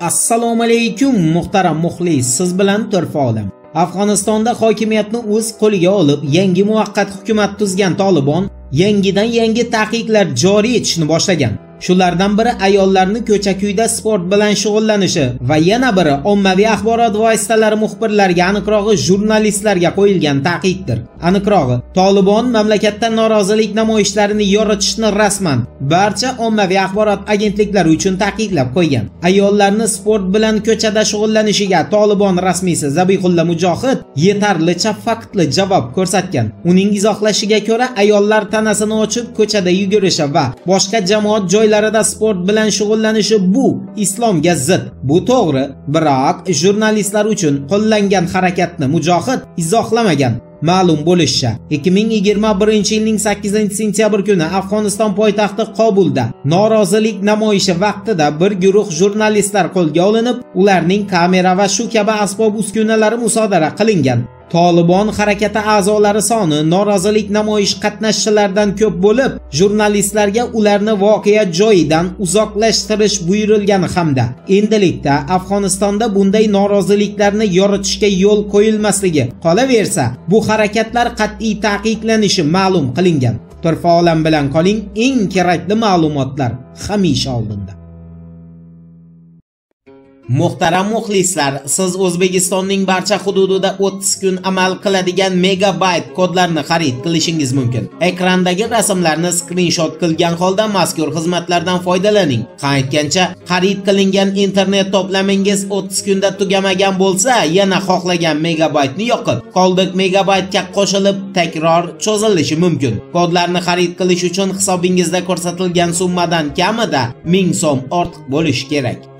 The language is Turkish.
Assalomu alaykum muhtaram muxlis, siz bilan Turfa Olam. Afg'onistonda hokimiyatni o'z qo'liga olib, yangi muvaqqat hukumat tuzgan Tolibon yangidan taqiqlar joriy etishni boshlagan. Shulardan biri ayollarni ko'cha-ko'yda sport bilan shug'ullanishi va yana biri ommaviy axborot vositalari muxbirlariga, aniqrog'i jurnalistlarga qo'yilgan taqiqdir. Aniqrog'i, Tolibon mamlakatda norozilik namoyishlarini yoritishni rasman barcha ommaviy axborot agentliklari uchun taqiqlab qo'ygan. Ayollarni sport bilan ko'chada shug'ullanishiga Tolibon rasmiysi Zabihullo Mujohid yetarlicha faktli javob ko'rsatgan. Uning izohlashiga ko'ra, ayollar tanasini ochib ko'chada yugurishi va boshqa jamoat joylarida sport bilan shug'ullanishi bu islomga zid. Bu to'g'ri, biroq jurnalistlar uchun qo'llangan harakatni Mujohid izohlamagan. Ma'lum bo'lishicha, 2021-yilning 8-sentyabr kuni Afg'oniston poytaxti Qobulda norozilik namoyishi vaqtida bir guruh jurnalistlar qo'lga olinib, ularning kamera va shu kabi asbob-uskunalari musodara qilingan. Tolibon harakati a'zolari soni norozilik namoyish qatnashchilaridan ko'p bo'lib, jurnalistlarga ularni voqea joyidan uzoqlashtirish buyurilgani hamda endilikda Afg'onistonda bunday noroziliklarni yoritishga yo'l qo'yilmasligi, qolaversa, bu harakatlar qat'iy taqiqlanishi ma'lum qilingan. Turfa Olam bilan qoling, eng kerakli ma'lumotlar hamisha oldinda. Muhtaram muxlislar, siz O'zbekistonning barcha hududida 30 kun amal qiladigan megabayt kodlarni xarid qilishingiz mumkin. Ekrandagi rasmlarni skrinshot qilgan holda mazkur xizmatlardan foydalaning. Qaytgancha xarid qilingan internet to'plamingiz 30 kunda tugamagan bo'lsa, yana xohlagan megabaytni yoqib, qoldiq megabaytga qo'shilib takror cho'zilishi mumkin. Kodlarni xarid qilish uchun hisobingizda ko'rsatilgan summadan kamida 1000 so'm ortiq bo'lishi kerak.